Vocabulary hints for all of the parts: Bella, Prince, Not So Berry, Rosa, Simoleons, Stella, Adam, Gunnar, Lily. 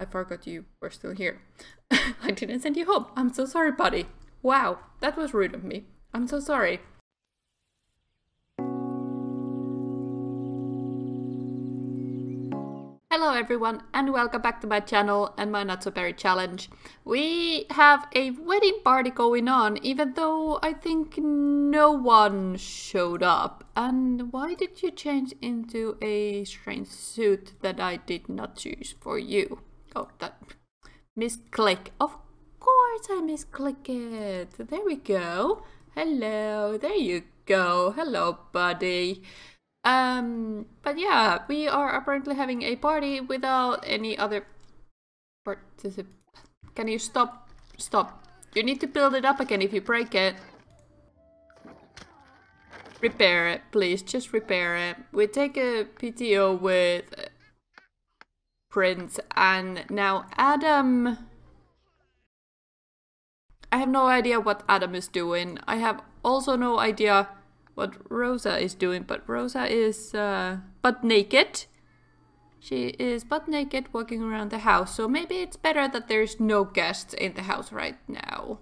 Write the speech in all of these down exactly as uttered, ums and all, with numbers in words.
I forgot you were still here. I didn't send you home. I'm so sorry, buddy. Wow, that was rude of me. I'm so sorry. Hello everyone and welcome back to my channel and my Not So Berry challenge. We have a wedding party going on, even though I think no one showed up. And why did you change into a strange suit that I did not choose for you? Oh, that misclick. Of course I misclick it. There we go. Hello, there you go. Hello, buddy. Um, but yeah, we are apparently having a party without any other participant. Can you stop? Stop. You need to build it up again if you break it. Repair it, please. Just repair it. We take a P T O with Prince and now Adam. I have no idea what Adam is doing. I have also no idea what Rosa is doing, but Rosa is uh, butt naked. She is butt naked walking around the house, so maybe it's better that there's no guests in the house right now.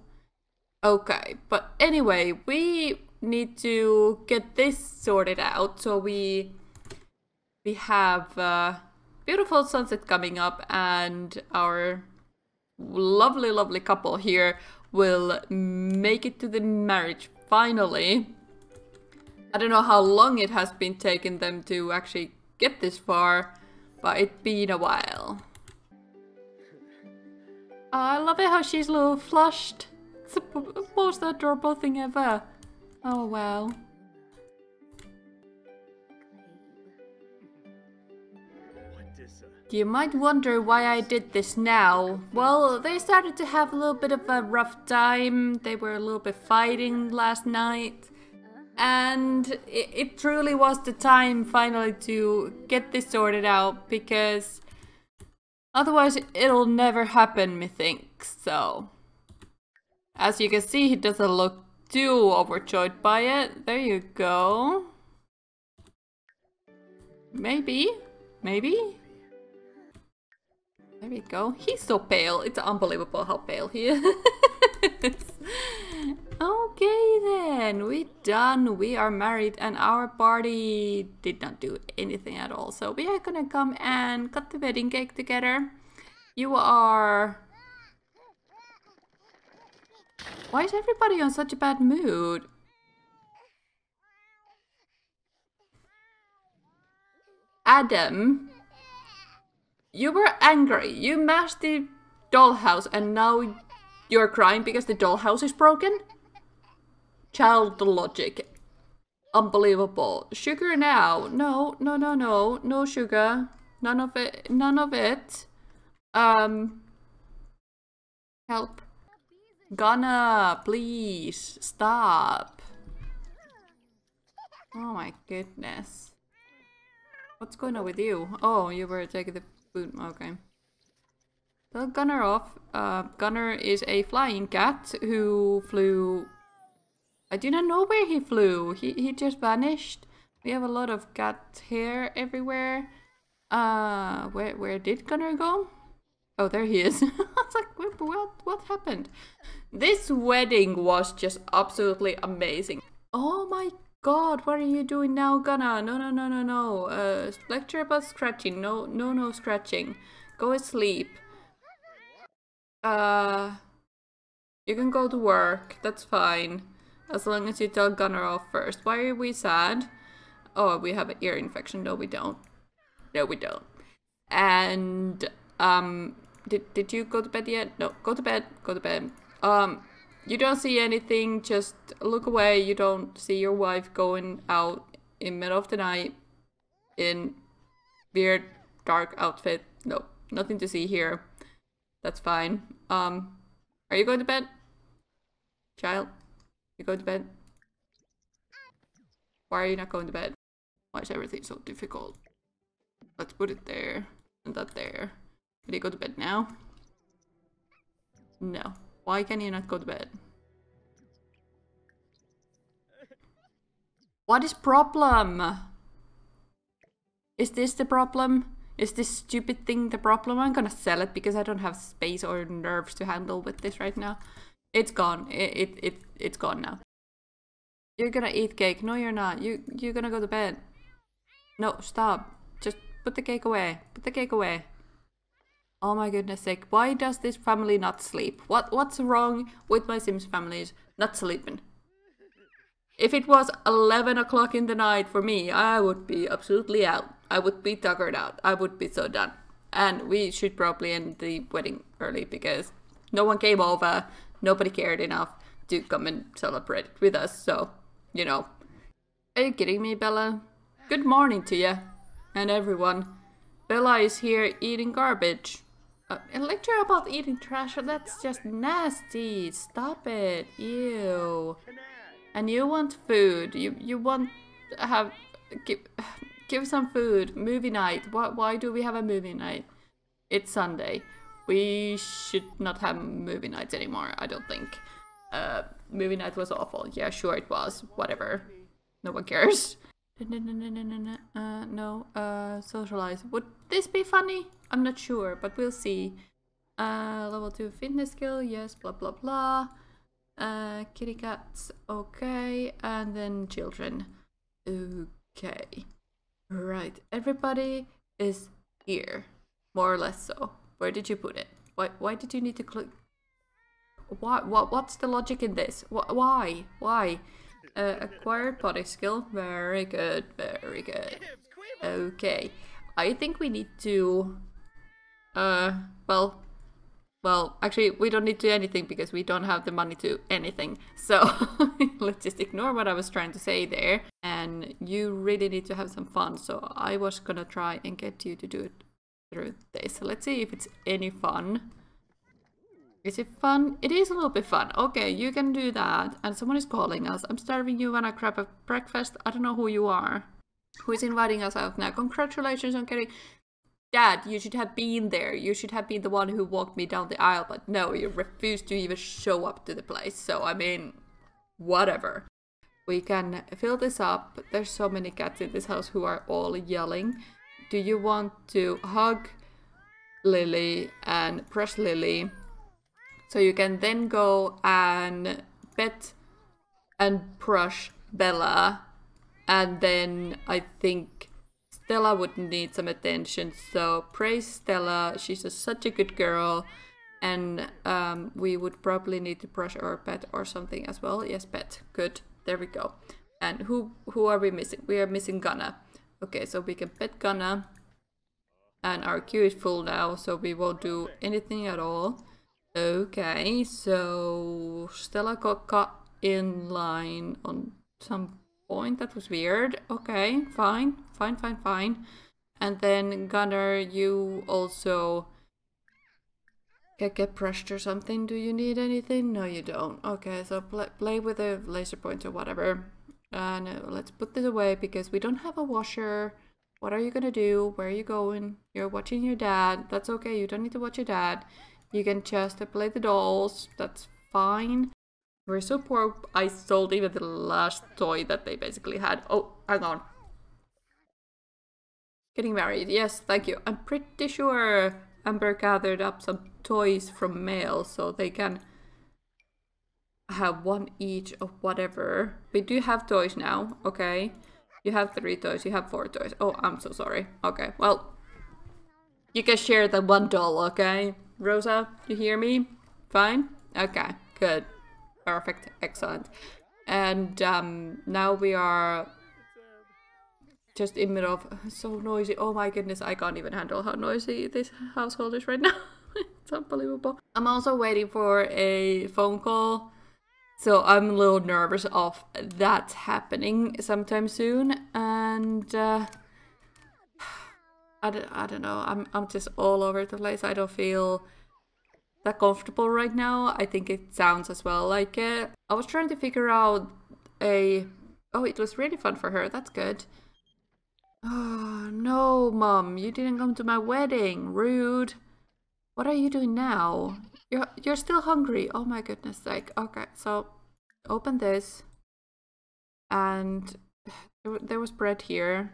Okay, but anyway, we need to get this sorted out, so we we have a beautiful sunset coming up and our lovely, lovely couple here will make it to the marriage finally. I don't know how long it has been taking them to actually get this far, but it's been a while. I love it how she's a little flushed. It's the most adorable thing ever. Oh wow. You might wonder why I did this now. Well, they started to have a little bit of a rough time. They were a little bit fighting last night. And it, it truly was the time finally to get this sorted out, because otherwise it'll never happen, methinks. So, as you can see, he doesn't look too overjoyed by it. There you go. Maybe, maybe. There we go. He's so pale. It's unbelievable how pale he is. Okay then, we're done, we are married, and our party did not do anything at all. So we are gonna come and cut the wedding cake together. You are... Why is everybody on such a bad mood? Adam, you were angry, you mashed the dollhouse and now you're crying because the dollhouse is broken? Child logic. Unbelievable. Sugar now. No, no, no, no. No sugar. None of it. None of it. Um. Help. Gunnar, please. Stop. Oh my goodness. What's going on with you? Oh, you were taking the food. Okay. Tell Gunnar off. Uh, Gunnar is a flying cat who flew... I do not know where he flew. He he just vanished. We have a lot of cat hair everywhere. Uh, where where did Gunnar go? Oh, there he is. I was like, what, what what happened? This wedding was just absolutely amazing. Oh my god, what are you doing now, Gunnar? No no no no no. Uh, lecture about scratching. No no no scratching. Go asleep. Uh, you can go to work. That's fine. As long as you tell Gunnar off first. Why are we sad? Oh, we have an ear infection. No, we don't. No, we don't. And, um, did, did you go to bed yet? No, go to bed. Go to bed. Um, you don't see anything. Just look away. You don't see your wife going out in the middle of the night in weird, dark outfit. No, nothing to see here. That's fine. Um, are you going to bed? Child? You go to bed? Why are you not going to bed? Why is everything so difficult? Let's put it there and that there. Can you go to bed now? No. Why can you not go to bed? What is problem? Is this the problem? Is this stupid thing the problem? I'm gonna sell it because I don't have space or nerves to handle with this right now. It's gone. It, it, it, it's gone now. You're gonna eat cake. No, you're not. You, you're gonna go to bed. No, stop. Just put the cake away. Put the cake away. Oh my goodness sake. Why does this family not sleep? What, what's wrong with my Sims families not sleeping? If it was eleven o'clock in the night for me, I would be absolutely out. I would be tuckered out. I would be so done. And we should probably end the wedding early because no one came over. Nobody cared enough to come and celebrate it with us. So, you know. Are you kidding me, Bella? Good morning to you and everyone. Bella is here eating garbage. Uh, a lecture about eating trash? That's just nasty. Stop it. Ew. And you want food. You you want to have give, give some food. Movie night. Why why do we have a movie night? It's Sunday. We should not have movie nights anymore. I don't think. Uh, movie night was awful. Yeah, sure it was. Whatever. No one cares. Uh, no. Uh, socialize. Would this be funny? I'm not sure, but we'll see. Uh, level two fitness skill. Yes. Blah blah blah. Uh, kitty cats, okay, and then children, okay, right, everybody is here, more or less so. Where did you put it? Why, why did you need to click? Why, what, what's the logic in this? Why, why? Uh, acquired potty skill, very good, very good, okay, I think we need to, uh, well, Well, actually, we don't need to do anything because we don't have the money to anything. So let's just ignore what I was trying to say there. And you really need to have some fun. So I was gonna try and get you to do it through this. So let's see if it's any fun. Is it fun? It is a little bit fun. Okay, you can do that. And someone is calling us. I'm starving you when I grab a breakfast. I don't know who you are. Who is inviting us out now? Congratulations on getting... Dad, you should have been there. You should have been the one who walked me down the aisle, but no, you refused to even show up to the place. So, I mean, whatever. We can fill this up. There's so many cats in this house who are all yelling. Do you want to hug Lily and press Lily? So you can then go and pet and brush Bella. And then I think... Stella would need some attention, so praise Stella, she's a, such a good girl, and um, we would probably need to brush our pet or something as well. Yes, pet. Good. There we go. And who who are we missing? We are missing Gunnar. Okay, so we can pet Gunnar, and our queue is full now, so we won't do anything at all. Okay, so Stella got caught in line on some... point. That was weird. Okay, fine, fine, fine, fine. And then Gunnar, you also get, get brushed or something. Do you need anything? No, you don't. Okay, so play, play with a laser pointer or whatever. And uh, no, let's put this away because we don't have a washer. What are you gonna do? Where are you going? You're watching your dad. That's okay. You don't need to watch your dad. You can just play the dolls. That's fine. We're so poor, I sold even the last toy that they basically had. Oh, hang on. Getting married, yes, thank you. I'm pretty sure Amber gathered up some toys from mail, so they can have one each of whatever. We do have toys now, okay. You have three toys, you have four toys. Oh, I'm so sorry. Okay, well, you can share the one doll, okay? Rosa, you hear me? Fine? Okay, good. Perfect, excellent. And um, now we are just in the middle of so noisy. Oh my goodness, I can't even handle how noisy this household is right now. It's unbelievable. I'm also waiting for a phone call, so I'm a little nervous of that happening sometime soon. And uh, I don't, I don't know. I'm I'm just all over the place. I don't feel that comfortable right now. I think it sounds as well like it. I was trying to figure out a... Oh, it was really fun for her. That's good. Oh, no, Mom. You didn't come to my wedding. Rude. What are you doing now? You're, you're still hungry. Oh, my goodness sake. Okay, so open this. And there was bread here.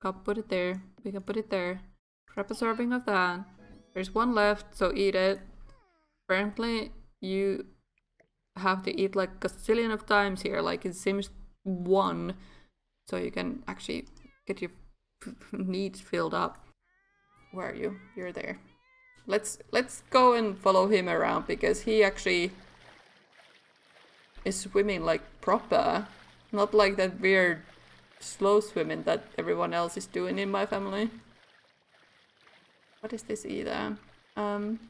Cup, put it there. We can put it there. Crap absorbing of that. There's one left, so eat it. Apparently, you have to eat like a gazillion of times here, like in Sims one. So you can actually get your needs filled up. Where are you? You're there. Let's let's go and follow him around, because he actually is swimming like proper. Not like that weird slow swimming that everyone else is doing in my family. What is this either? Um,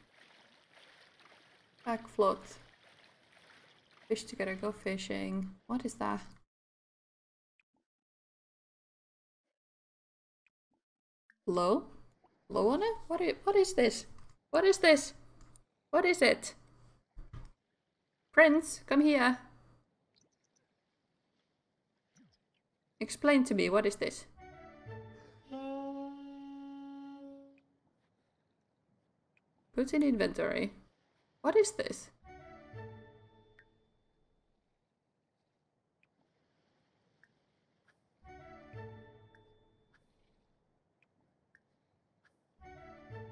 back float. Fish together, go fishing. What is that? Low? Low on it? What is, what is this? What is this? What is it? Prince, come here. Explain to me, what is this? Put in inventory. What is this?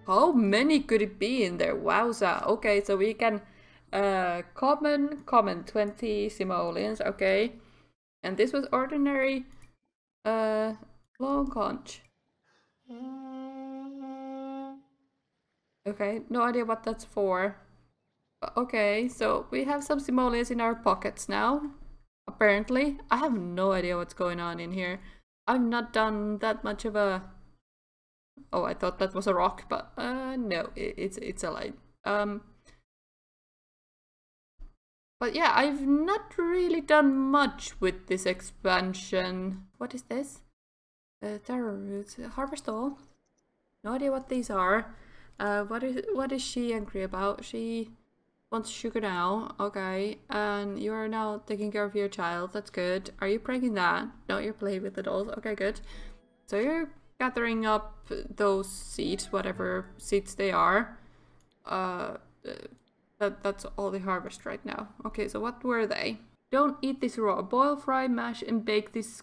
How many could it be in there? Wowza. Okay, so we can uh, common, common, twenty simoleons, okay. And this was ordinary uh, long conch. Okay, no idea what that's for. Okay, so we have some simoleons in our pockets now, apparently. I have no idea what's going on in here. I've not done that much of a... Oh, I thought that was a rock, but uh, no, it, it's it's a light. Um, but yeah, I've not really done much with this expansion. What is this? Uh, Taro roots, harvest all. No idea what these are. Uh, what is what is she angry about? She wants sugar now. Okay, and you are now taking care of your child. That's good. Are you pranking that? No, you're playing with the dolls. Okay, good. So you're gathering up those seeds, whatever seeds they are. Uh, that that's all the harvest right now. Okay, so what were they? Don't eat this raw. Boil, fry, mash, and bake this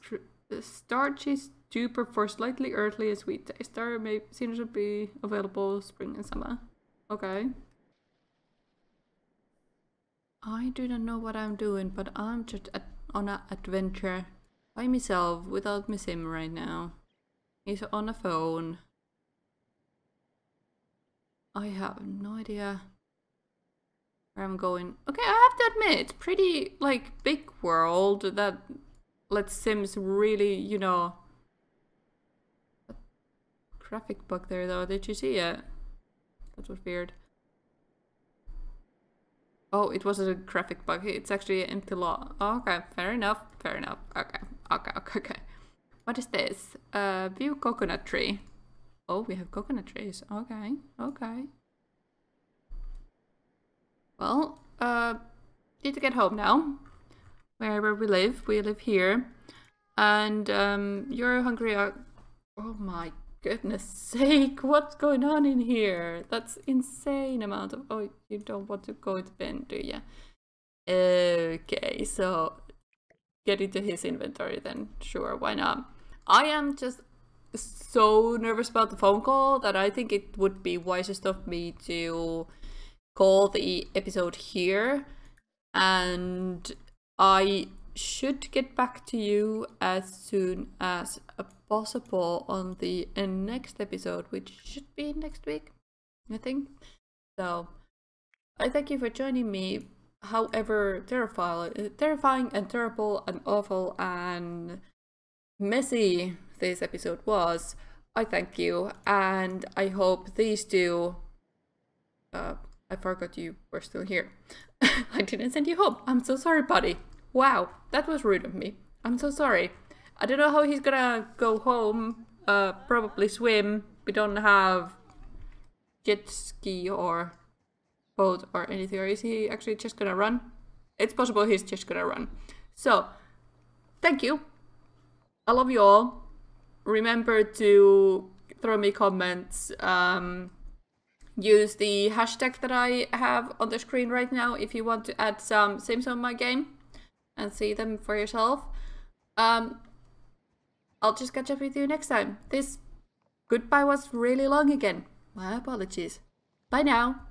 starchy stupor for slightly earthly and sweet taste. There may seem to be available spring and summer. Okay. I do not know what I'm doing, but I'm just at, on an adventure by myself without my sim right now. He's on a phone. I have no idea where I'm going. Okay, I have to admit, it's pretty, like, big world that lets Sims really, you know... That graphic bug there, though. Did you see it? That was weird. Oh, it wasn't a graphic bug. It's actually an empty lot. Oh, okay, fair enough. Fair enough. Okay, okay, okay, okay. What is this? Uh, view coconut tree. Oh, we have coconut trees. Okay, okay. Well, uh, need to get home now. Wherever we live, we live here. And um, you're hungry. Uh, oh my goodness sake, what's going on in here? That's insane amount of... Oh, you don't want to go to bed, do you? Okay, so get into his inventory then. Sure, why not? I am just so nervous about the phone call that I think it would be wisest of me to call the episode here, and I should get back to you as soon as possible on the next episode, which should be next week, I think. So I thank you for joining me, however terrifying, terrifying and terrible and awful and messy this episode was. I thank you, and I hope these two... Uh, I forgot you were still here. I didn't send you home. I'm so sorry, buddy. Wow, that was rude of me. I'm so sorry. I don't know how he's gonna go home. Uh, probably swim. We don't have jet ski or boat or anything. Or is he actually just gonna run? It's possible he's just gonna run. So, thank you. I love you all. Remember to throw me comments. Um, use the hashtag that I have on the screen right now if you want to add some Sims on my game and see them for yourself. Um, I'll just catch up with you next time. This goodbye was really long again. My apologies. Bye now.